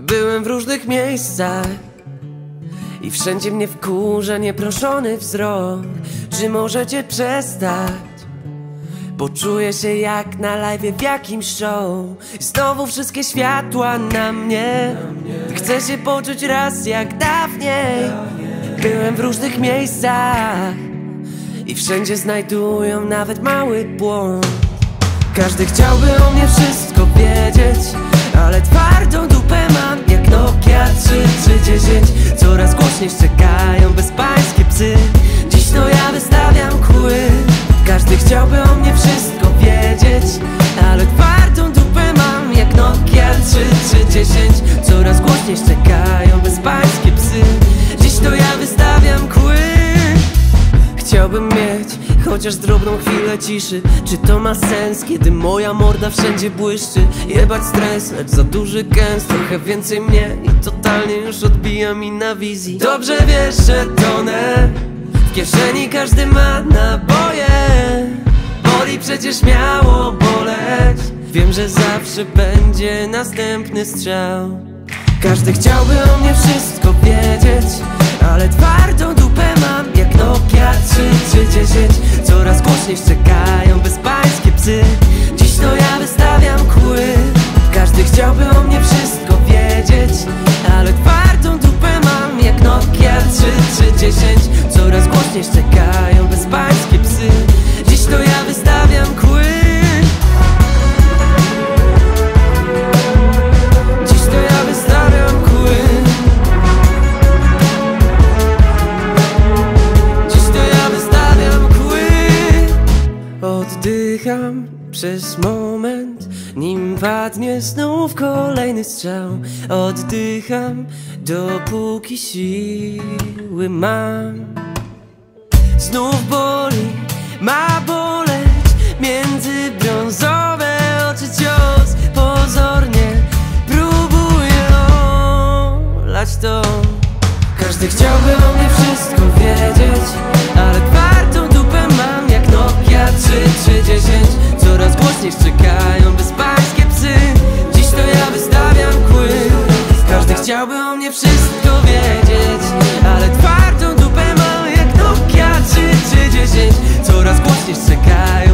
Byłem w różnych miejscach i wszędzie mnie wkurza nieproszony wzrok. Czy możecie przestać? Bo czuję się jak na live w jakimś show. Znowu wszystkie światła na mnie. Chcę się poczuć raz jak dawniej. Byłem w różnych miejscach i wszędzie znajdują nawet mały błąd. Każdy chciałby o mnie wszystko wiedzieć, ale twardą dupę mam jak Nokia 3310. Coraz głośniej szczekają bezpańskie psy. Dziś no ja wystawiam kły. Każdy chciałby o mnie wszystko wiedzieć, ale twardą dupę mam jak Nokia 3310. Coraz głośniej szczekają bezpańskie psy. Dziś to ja wystawiam kły. Chciałbym mieć chociaż drobną chwilę ciszy. Czy to ma sens, kiedy moja morda wszędzie błyszczy? Jebać stres, lecz za duży gęst. Trochę więcej mnie i totalnie już odbija mi na wizji. Dobrze wiesz, że tonę. W kieszeni każdy ma naboje. Boli przecież miało boleć. Wiem, że zawsze będzie następny strzał. Każdy chciałby o mnie wszystko wiedzieć, ale twardą dupę mam jak Nokia 3310. Coraz głośniej szczekają bezpańskie psy. Dziś to ja wystawiam kły. Każdy chciałby o mnie wszystko wiedzieć, ale twardą dupę mam jak Nokia 3310. Coraz głośniej szczekają bezpańskie psy. Dziś to ja wystawiam kły. Dziś to ja wystawiam kły. Dziś to ja wystawiam kły. Oddycham przez moment, nim padnie znów kolejny strzał. Oddycham, dopóki siły mam. Znów boli, ma boleć międzybrązowe oczy cios. Pozornie próbuję olać to. Każdy chciałby o mnie wszystko wiedzieć, ale twardą dupę mam jak Nokia 3310. Coraz głośniej szczekają bezpańskie psy. Dziś to ja wystawiam kły. Każdy chciałby o mnie wszystko wiedzieć, ale twardą dupę mam jak Nokia 3310. Coraz głośniej szczekają